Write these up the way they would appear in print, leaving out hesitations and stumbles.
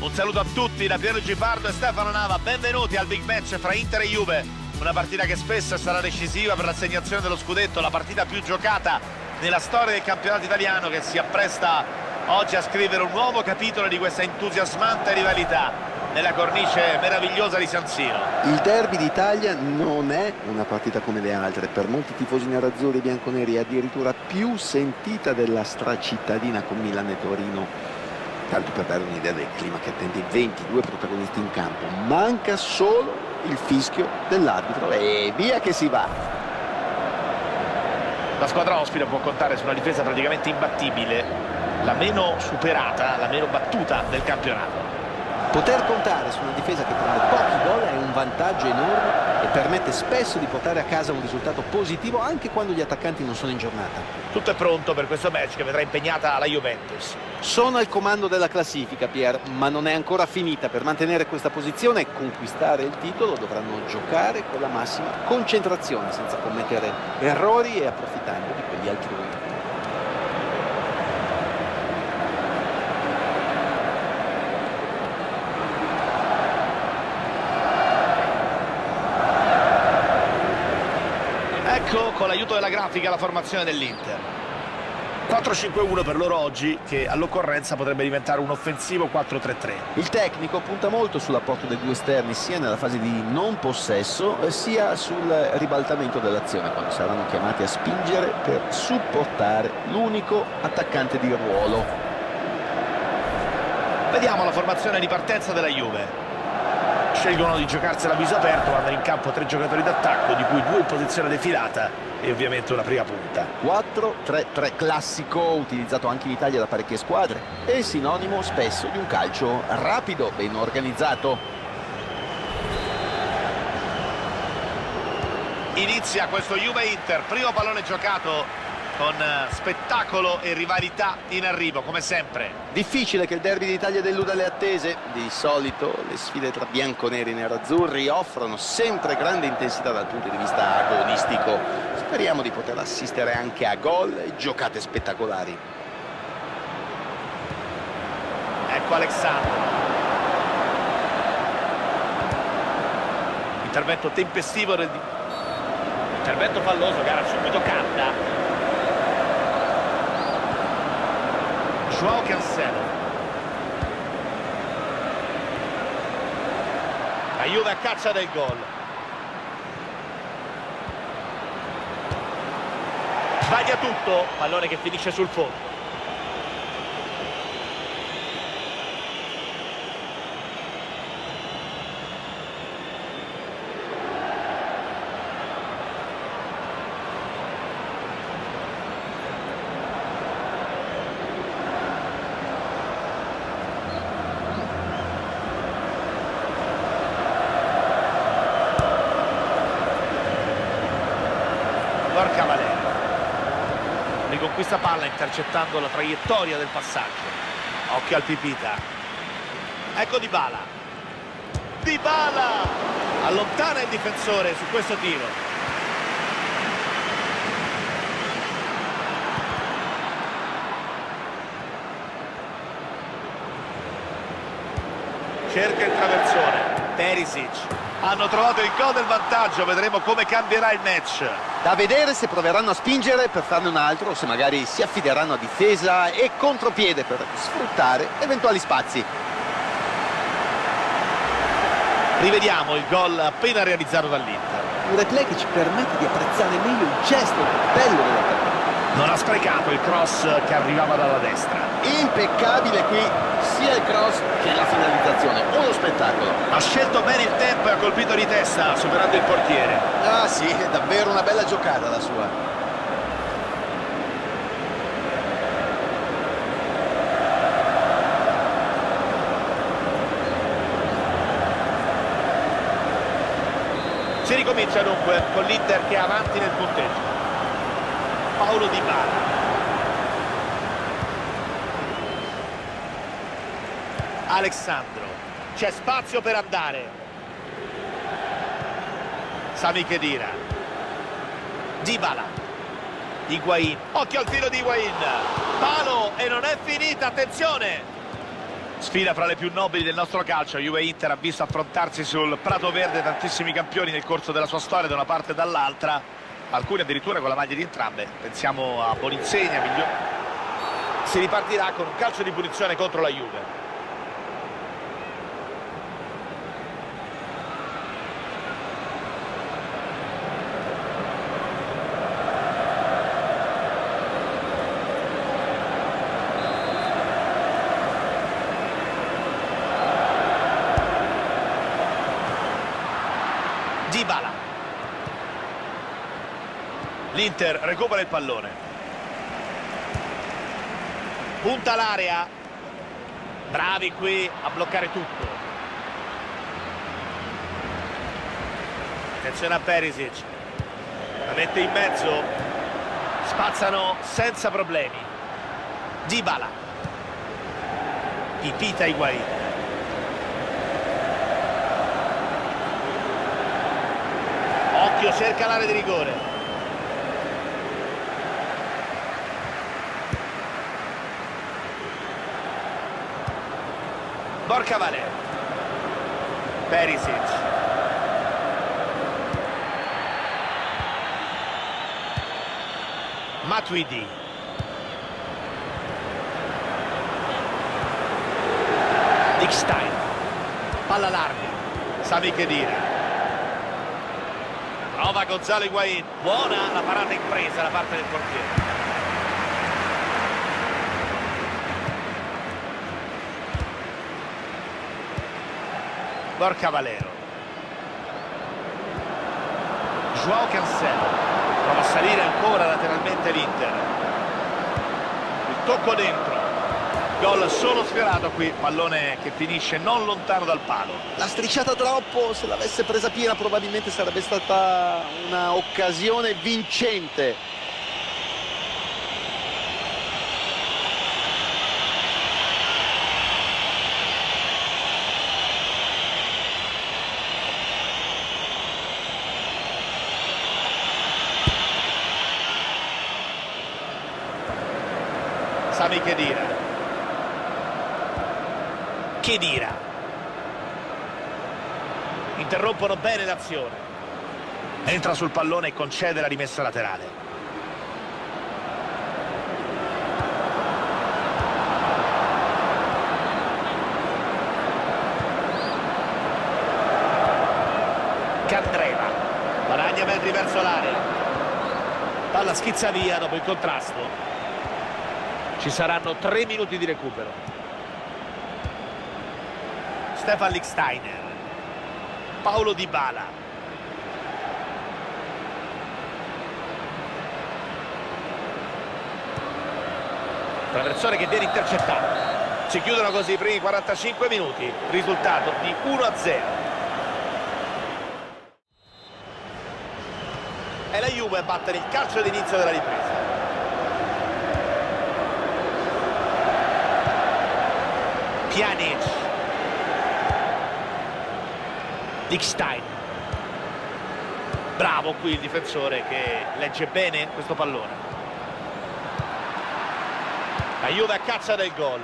Un saluto a tutti da Piero Gipardo e Stefano Nava, benvenuti al big match fra Inter e Juve, una partita che spesso sarà decisiva per l'assegnazione dello scudetto, la partita più giocata nella storia del campionato italiano che si appresta oggi a scrivere un nuovo capitolo di questa entusiasmante rivalità nella cornice meravigliosa di San Siro. Il derby d'Italia non è una partita come le altre, per molti tifosi nerazzurri e bianconeri è addirittura più sentita della stracittadina con Milano e Torino. Tanto per dare un'idea del clima che attende i 22 protagonisti in campo, manca solo il fischio dell'arbitro e via che si va. La squadra ospite può contare su una difesa praticamente imbattibile, la meno superata, la meno battuta del campionato. Poter contare su una difesa che prende pochi gol è un vantaggio enorme e permette spesso di portare a casa un risultato positivo anche quando gli attaccanti non sono in giornata. Tutto è pronto per questo match che vedrà impegnata la Juventus. Sono al comando della classifica, Pier, ma non è ancora finita. Per mantenere questa posizione e conquistare il titolo dovranno giocare con la massima concentrazione, senza commettere errori e approfittando di quelli altrui. Con l'aiuto della grafica la formazione dell'Inter. 4-5-1 per loro oggi, che all'occorrenza potrebbe diventare un offensivo 4-3-3. Il tecnico punta molto sull'apporto dei due esterni sia nella fase di non possesso sia sul ribaltamento dell'azione, quando saranno chiamati a spingere per supportare l'unico attaccante di ruolo. Vediamo la formazione di partenza della Juve. Scelgono di giocarsela a viso aperto, mandano in campo 3 giocatori d'attacco, di cui 2 in posizione defilata e ovviamente una prima punta. 4-3-3 classico, utilizzato anche in Italia da parecchie squadre, e sinonimo spesso di un calcio rapido, ben organizzato. Inizia questo Juve-Inter, primo pallone giocato con spettacolo e rivalità in arrivo, come sempre. Difficile che il derby d'Italia deluda le attese. Di solito le sfide tra bianconeri e nerazzurri offrono sempre grande intensità dal punto di vista agonistico. Speriamo di poter assistere anche a gol e giocate spettacolari. Ecco Alexandro. Intervento tempestivo. Intervento falloso, gara subito canta. João Cancelo. La Juve a caccia del gol. Sbaglia tutto, pallone che finisce sul fondo. Riconquista palla intercettando la traiettoria del passaggio. Occhio al Pipita. Ecco Dybala. Dybala allontana il difensore su questo tiro. Cerca il traversone. Perisic. Hanno trovato il gol del vantaggio, vedremo come cambierà il match. Da vedere se proveranno a spingere per farne un altro o se magari si affideranno a difesa e contropiede per sfruttare eventuali spazi. Rivediamo il gol appena realizzato dall'Inter. Un replay che ci permette di apprezzare meglio il gesto bello della partita. Non ha sprecato il cross che arrivava dalla destra. Impeccabile qui sia il cross che la finalizzazione. Uno spettacolo. Ha scelto bene il tempo e ha colpito di testa superando il portiere. Ah sì, è davvero una bella giocata la sua. Si ricomincia dunque con l'Inter che è avanti nel punteggio. Paolo Dybala. Alexandro. C'è spazio per andare. Sami Khedira. Dybala. Higuain. Occhio al tiro di Higuain. Palo e non è finita, attenzione. Sfida fra le più nobili del nostro calcio. Juve Inter ha visto affrontarsi sul Prato Verde tantissimi campioni nel corso della sua storia, da una parte e dall'altra, alcuni addirittura con la maglia di entrambe. Pensiamo a Boninsegna, si ripartirà con un calcio di punizione contro la Juve. Dybala. L'Inter recupera il pallone, punta l'area, bravi qui a bloccare tutto. Attenzione a Perisic, la mette in mezzo, spazzano senza problemi. Dybala, pipita Higuain. Cerca l'area di rigore. Borca Valè. Perisic. Matuidi. Lichtsteiner. Palla larga. Sami Khedira. Nova Gonzalo Higuain, buona la parata impresa da parte del portiere. Borca Valero. João Cancelo, prova a salire ancora lateralmente l'Inter. Il tocco dentro, gol solo sfiorato qui, pallone che finisce non lontano dal palo. L'ha strisciata troppo, se l'avesse presa piena probabilmente sarebbe stata un'occasione vincente. Sami Khedira. Khedira, interrompono bene l'azione, entra sul pallone e concede la rimessa laterale. Candreva guadagna metri verso l'area, palla schizza via dopo il contrasto. Ci saranno 3 minuti di recupero. Stefan Lichtsteiner, Paolo Dybala, traversone che viene intercettato. Si chiudono così i primi 45 minuti, risultato di 1-0. E la Juve a battere il calcio d'inizio della ripresa. Pjanic. Lichtsteiner, bravo qui il difensore che legge bene questo pallone. La Juve a caccia del gol.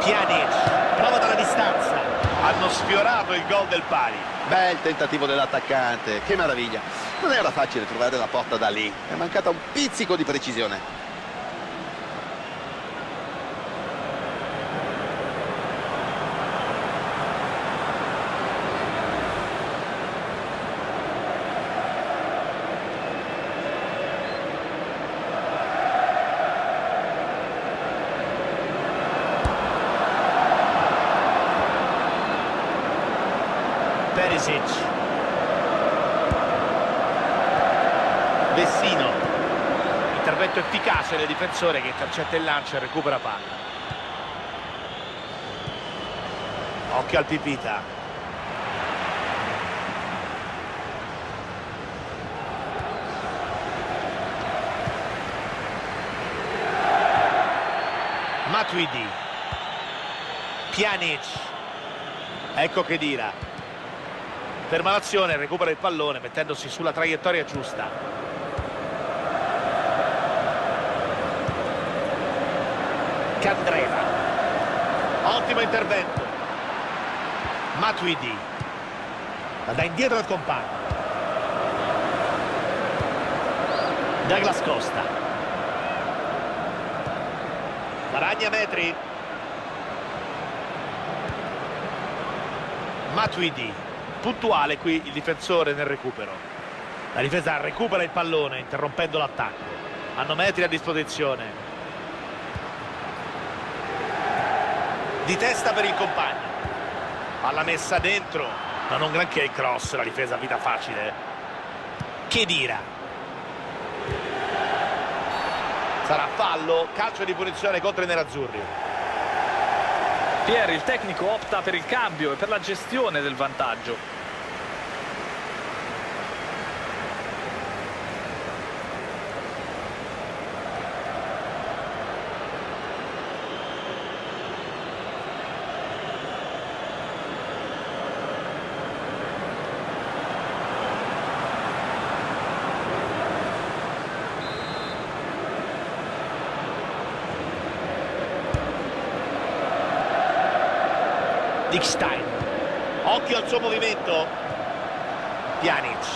Pjanic, prova dalla distanza, hanno sfiorato il gol del pari. Bel tentativo dell'attaccante, che meraviglia. Non era facile trovare la porta da lì, è mancata un pizzico di precisione. Vessino, intervento efficace del difensore che intercetta il lancio e recupera palla. Occhio al Pipita. Matuidi. Pjanic. Ecco Khedira. Ferma l'azione, recupera il pallone mettendosi sulla traiettoria giusta. Candreva. Ottimo intervento. Matuidi. La dà indietro al compagno. Douglas Costa. Guadagna metri. Matuidi. Puntuale qui il difensore nel recupero. La difesa recupera il pallone interrompendo l'attacco. Hanno metri a disposizione. Di testa per il compagno. Palla messa dentro. Ma non granché il cross, la difesa vita facile. Khedira. Sarà fallo, calcio di punizione contro i nerazzurri. Pier, il tecnico opta per il cambio e per la gestione del vantaggio. Lichtsteiner. Occhio al suo movimento. Pjanic.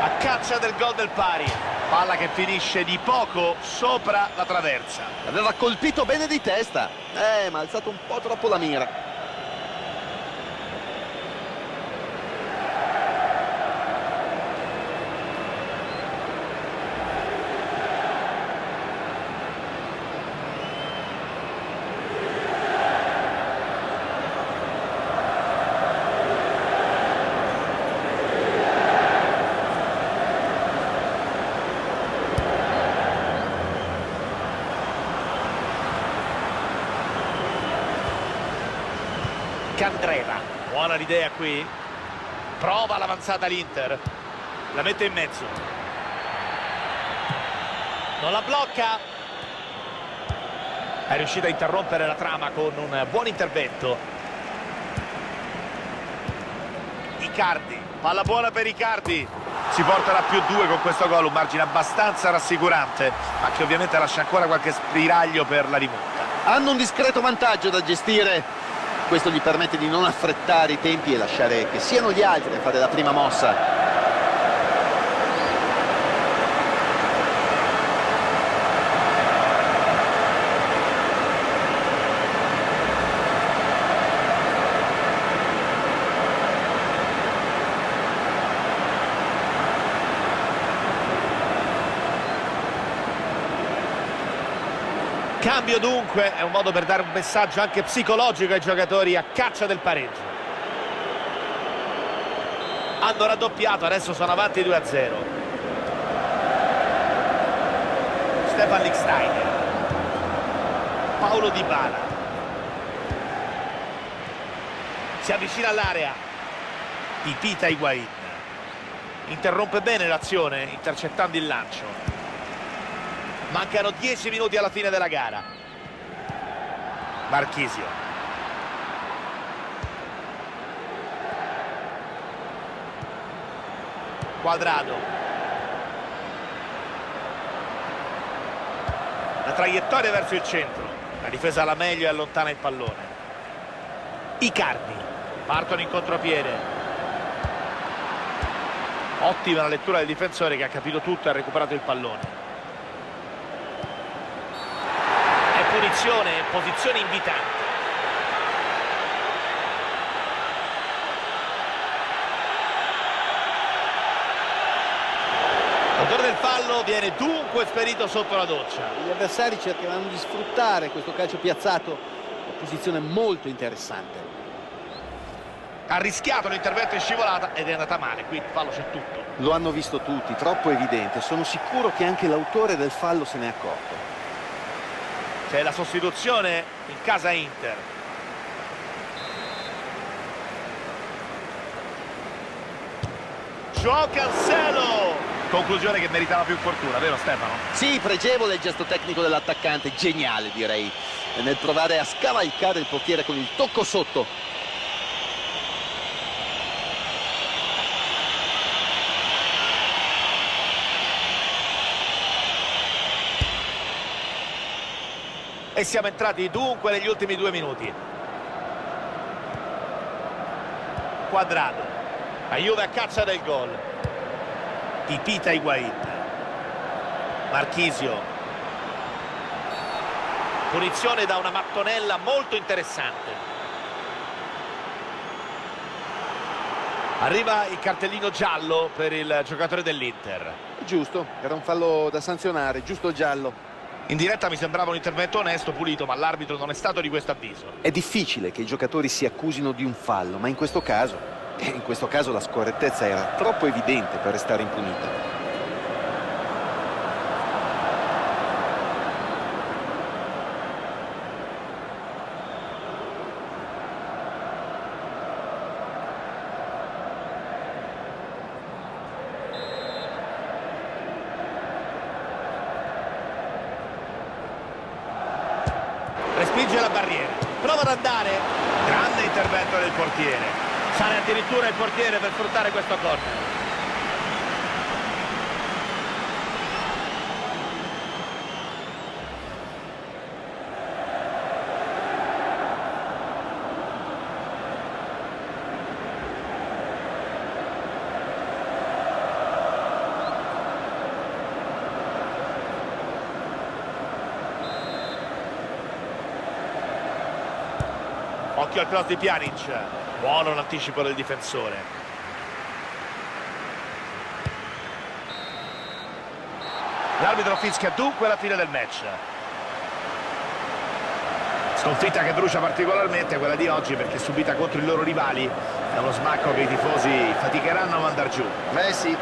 A caccia del gol del pari. Palla che finisce di poco sopra la traversa. Aveva colpito bene di testa. Ma ha alzato un po' troppo la mira. Candreva, buona l'idea qui, prova l'avanzata l'Inter, la mette in mezzo, non la blocca, è riuscita a interrompere la trama con un buon intervento. Icardi, palla buona per Icardi, si porterà a +2 con questo gol, un margine abbastanza rassicurante, ma che ovviamente lascia ancora qualche spiraglio per la rimonta. Hanno un discreto vantaggio da gestire. Questo gli permette di non affrettare i tempi e lasciare che siano gli altri a fare la prima mossa. Cambio dunque, è un modo per dare un messaggio anche psicologico ai giocatori a caccia del pareggio. Hanno raddoppiato, adesso sono avanti 2-0. Stefan Lichtsteiner. Paolo Dybala. Si avvicina all'area. Pipita Higuain. Interrompe bene l'azione, intercettando il lancio. Mancano 10 minuti alla fine della gara. Marchisio. Quadrado. La traiettoria verso il centro. La difesa alla meglio e allontana il pallone. Icardi. Partono in contropiede. Ottima la lettura del difensore che ha capito tutto e ha recuperato il pallone. Punizione, posizione invitante. L'autore del fallo viene dunque esperito sotto la doccia. Gli avversari cercheranno di sfruttare questo calcio piazzato, una posizione molto interessante. Ha rischiato l'intervento in scivolata ed è andata male, qui il fallo c'è tutto. Lo hanno visto tutti, troppo evidente, sono sicuro che anche l'autore del fallo se ne è accorto. C'è la sostituzione in casa Inter. João Cancelo! Conclusione che meritava più fortuna, vero Stefano? Sì, pregevole il gesto tecnico dell'attaccante, geniale direi. E nel provare a scavalcare il portiere con il tocco sotto. e siamo entrati dunque negli ultimi 2 minuti. Quadrato, la Juve a caccia del gol. Tipita Higuain. Marchisio. Punizione da una mattonella molto interessante. Arriva il cartellino giallo per il giocatore dell'Inter. Giusto, era un fallo da sanzionare, giusto il giallo. In diretta mi sembrava un intervento onesto, pulito, ma l'arbitro non è stato di questo avviso. È difficile che i giocatori si accusino di un fallo, ma in questo caso la scorrettezza era troppo evidente per restare impunita. Respinge la barriera, prova ad andare, grande intervento del portiere, sale addirittura il portiere per sfruttare questo corner. Occhio al cross di Pjanic, buono l'anticipo del difensore. L'arbitro fischia dunque la fine del match. Sconfitta che brucia particolarmente quella di oggi, perché subita contro i loro rivali da uno smacco che i tifosi faticheranno a mandar giù. Beh sì,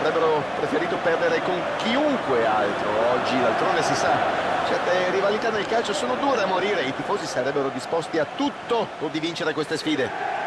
avrebbero preferito perdere con chiunque altro oggi, d'altronde si sa. Certe rivalità nel calcio sono dure a morire, i tifosi sarebbero disposti a tutto pur di vincere queste sfide.